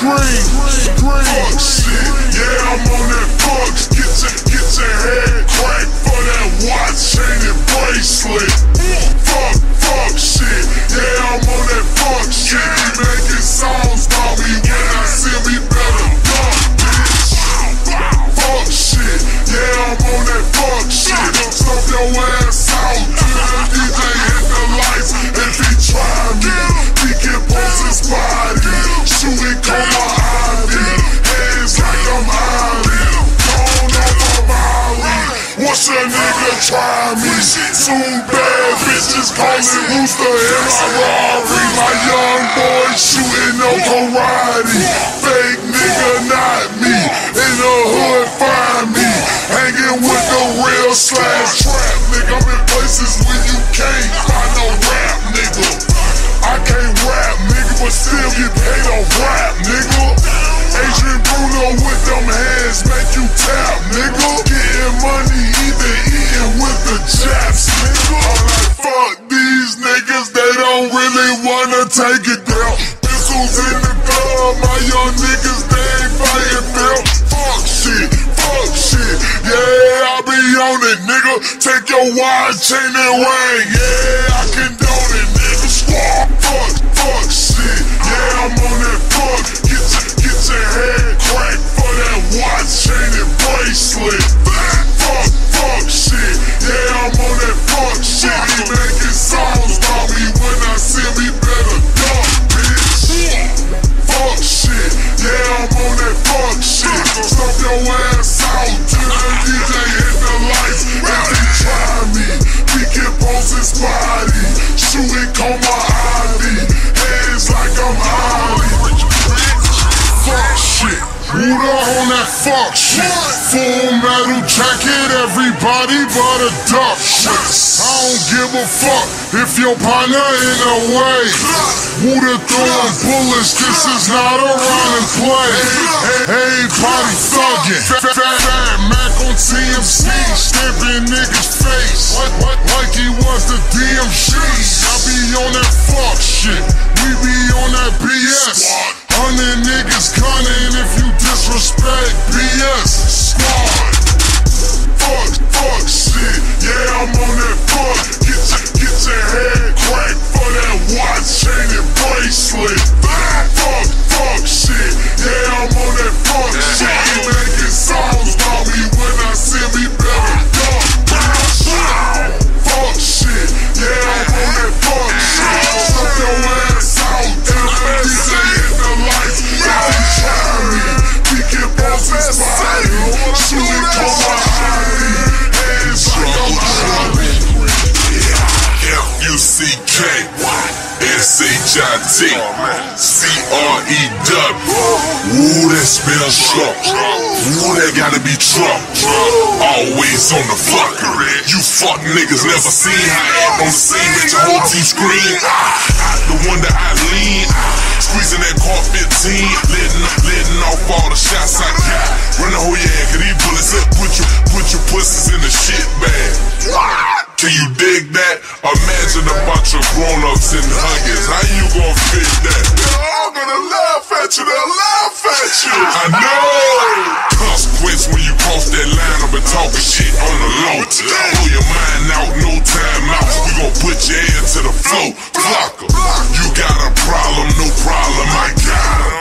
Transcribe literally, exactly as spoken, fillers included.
green, fuck shit, yeah, I'm on that fuck, get your, get your head cracked for that watch, chain and bracelet, fuck, fuck shit, yeah, I'm on that fuck shit, be making songs about me, when I see me better duck, bitch, fuck shit, yeah, I'm on that fuck shit, don't stomp your ass out, till the D J hit the lights, if he try me, he can post his body, shooting coma I D, hands like I'm Ivy, gone off of Molly. Once a nigga try me, soon bad bitches calling Rooster in my robbery. My young boy shooting no karate, fake nigga not me, in the hood find me, hanging with the real slash trap nigga. I'm in places where you can't find no rap nigga. I can't rap nigga, but still get paid on rap nigga. Adrian Bruno with them hands make you tap nigga. Getting money either eating with the Japs nigga. I'm like fuck these niggas, they don't really wanna take it down. Pistols in the club, my young niggas they ain't fighting down. Fuck shit, fuck shit, yeah I be on it nigga. Take your wide chain and ring, yeah I condone it nigga. Squad fuck, fuck shit, yeah I'm on that fuck. Get your, get your head cracked for that watch, chain and bracelet. Fuck, fuck shit, yeah I'm on that fuck shit. Be making songs about me, when I see me better duck, bitch. Fuck shit, yeah I'm on that fuck shit. So stomp your ass out, till the D J hit the lights. If he try me, he can post his body, shooting coma I D, hands like I'm Ollie. Fuck shit, Ruda on that fuck shit. Full metal jacket, everybody but a duck shit. I don't give a fuck if your partner in a way. Ruda throwing bullets, this is not a run and play. Everybody thuggin', fat fat Mac on T M C, stampin' niggas face like he was the D M G. I be on that fuck shit, we be on that B S. Hundred niggas cunning if you disrespect B S. Squad. Fuck, fuck shit, yeah I'm on that fuck. Get your, get your head cracked for that watch, chain and bracelet. Fuck, fuck shit, yeah I'm on that fuck shit. Be making songs about me, when I see me better duck, bitch. Fuck shit, yeah I'm on that fuck shit. Don't stop your ass out, tell the D J. F U C K S H I T C R E W. Ooh, that smells truck. Ooh, that gotta be truck. Always on the fucker. You fuck niggas never seen. I ain't on the scene with your whole team scream. I, the one that I lean. Squeezing that car fifteen. Letting, letting off all the shots I got. Run the whole yeah, cause these bullets up. Put your, put your pussies in the shit bag. Can you dig that? Imagine a bunch of grown-ups in Huggies. How you gon' fit that? They're all gonna laugh at you, they'll laugh at you. I know. Consequence when you cross that line. I've been talking shit on the low. Blow your mind out, no time out. We gon' put your head to the floor. Blocker. You got a problem, no problem, I got it.